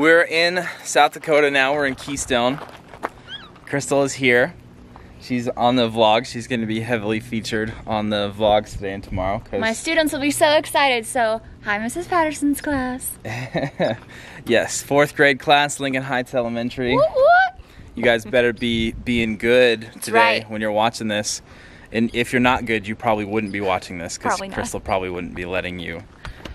We're in South Dakota now. We're in Keystone. Crystal is here. She's on the vlog. She's going to be heavily featured on the vlogs today and tomorrow. My students will be so excited. So, hi, Mrs. Patterson's class. Yes, 4th grade class, Lincoln Heights Elementary. Whoop, whoop. You guys better be being good today when you're watching this. And if you're not good, you probably wouldn't be watching this because Crystal probably wouldn't be letting you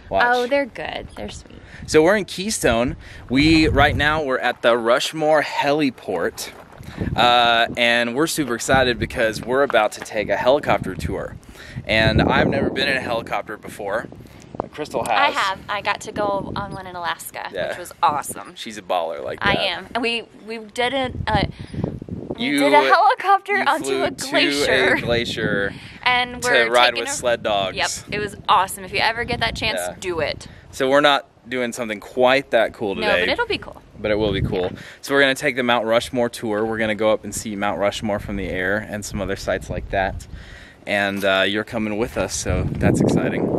watch. Oh, they're good. They're sweet. So we're in Keystone. Right now we're at the Rushmore Heliport. And we're super excited because we're about to take a helicopter tour. And I've never been in a helicopter before. Crystal has. I have. I got to go on one in Alaska, which was awesome. She's a baller like that. I am. And we didn't... You did a helicopter onto a glacier. And we're to ride with sled dogs. Yep, it was awesome. If you ever get that chance, do it. So we're not doing something quite that cool today. No, but it'll be cool. But it will be cool. Yeah. So we're going to take the Mount Rushmore tour. We're going to go up and see Mount Rushmore from the air and some other sites like that. And you're coming with us, so that's exciting.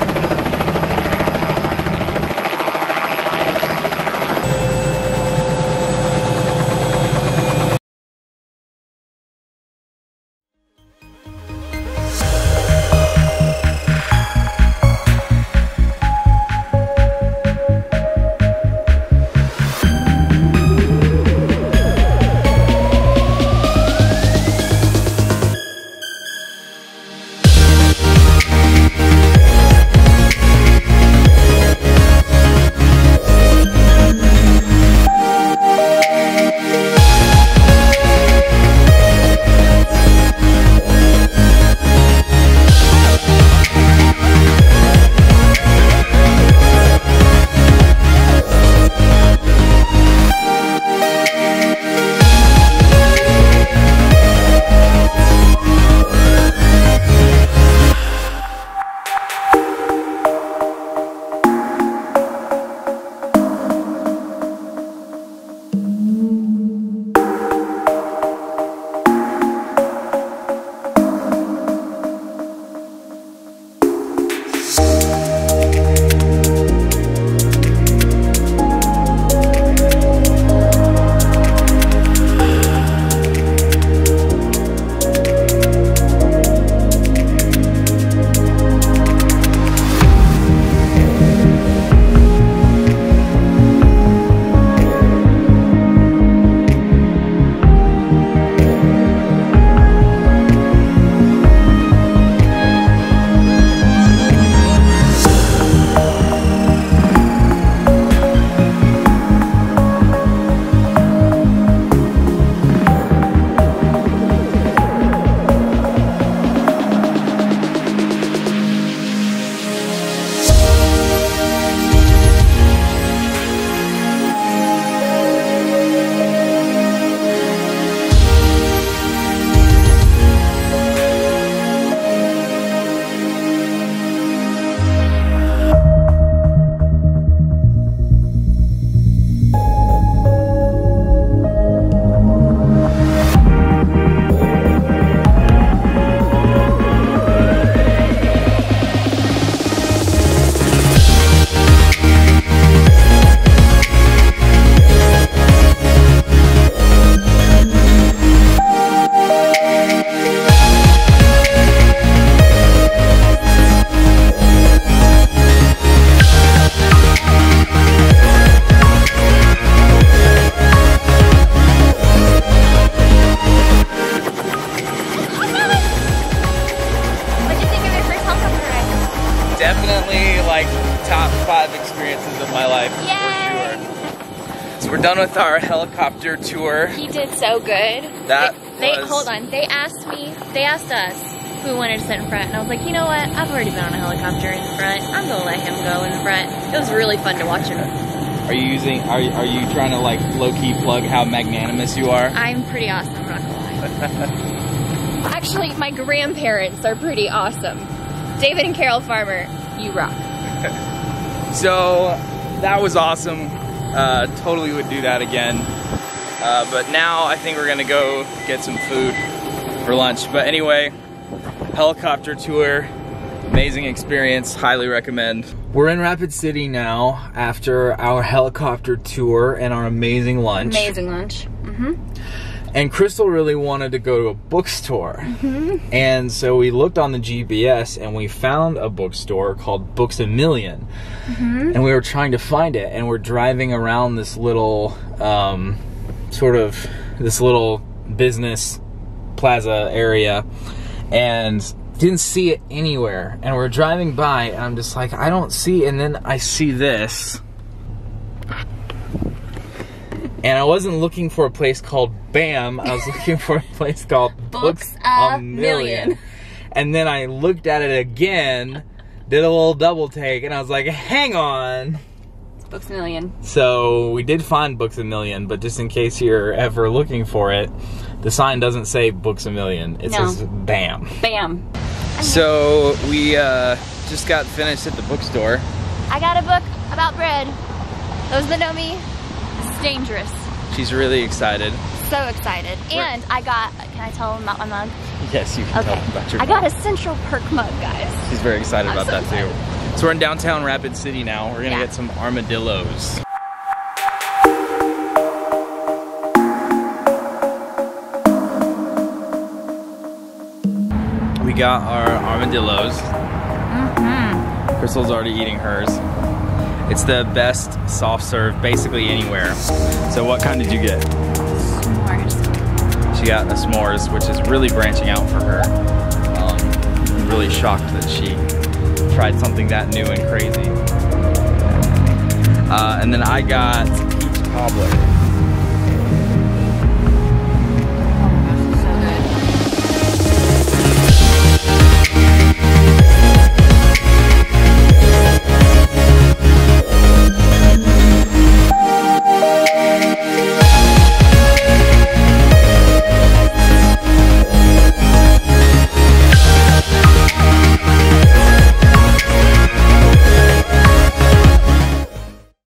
With our helicopter tour. He did so good. Hold on. They asked us who we wanted to sit in front, and I was like, you know what? I've already been on a helicopter in front. I'm gonna let him go in front. It was really fun to watch him. Are you trying to like low-key plug how magnanimous you are? I'm pretty awesome, I'm not gonna lie. Actually, my grandparents are pretty awesome. David and Carol Farmer, you rock. So that was awesome. Totally would do that again, but now I think we're gonna go get some food for lunch. But anyway, helicopter tour, amazing experience, highly recommend. We're in Rapid City now after our helicopter tour and our amazing lunch. Amazing lunch. Mm-hmm. And Crystal really wanted to go to a bookstore. Mm-hmm. And so we looked on the GPS and we found a bookstore called Books A Million. Mm-hmm. And we were trying to find it, and we're driving around this little little business plaza area and didn't see it anywhere, and we're driving by and I'm just like, I don't see, and then I see this, and I wasn't looking for a place called BAM, I was looking for a place called Books A Million. And then I looked at it again, did a little double take, and I was like, hang on, Books A Million. So we did find Books A Million, but just in case you're ever looking for it, the sign doesn't say Books A Million. It says BAM. BAM. So we just got finished at the bookstore. I got a book about bread. Those that know me, it's dangerous. She's really excited. So excited. And I got, can I tell them about my mug? Yes, you can tell them about your mug. I got a Central Perk mug, guys. She's very excited about that too. So we're in downtown Rapid City now. We're gonna get some armadillos. We got our armadillos. Mm-hmm. Crystal's already eating hers. It's the best soft serve basically anywhere. So what kind did you get? S'mores. She got a s'mores, which is really branching out for her. I'm really shocked that she tried something that new and crazy. And then I got peach cobbler.